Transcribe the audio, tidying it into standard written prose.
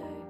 Envato.